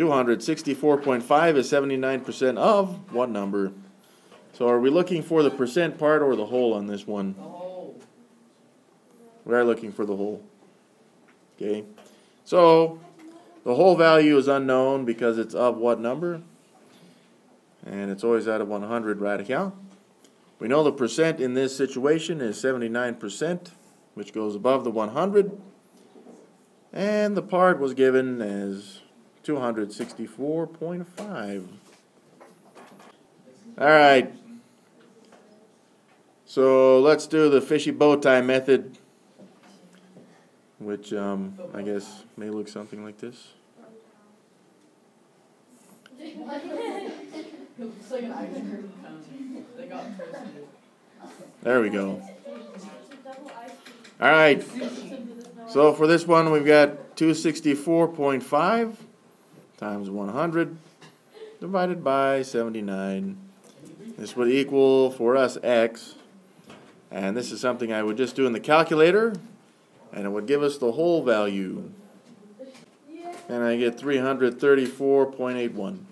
264.5 is 79% of what number? So are we looking for the percent part or the whole on this one? The whole. We are looking for the whole. Okay. So the whole value is unknown because it's of what number? And it's always out of 100 radical. We know the percent in this situation is 79%, which goes above the 100. And the part was given as 264.5. All right. So let's do the fishy bow tie method, which I guess may look something like this. There we go. All right. So for this one, we've got 264.5 times 100 divided by 79. This would equal for us x. And this is something I would just do in the calculator, and it would give us the whole value. And I get 334.81.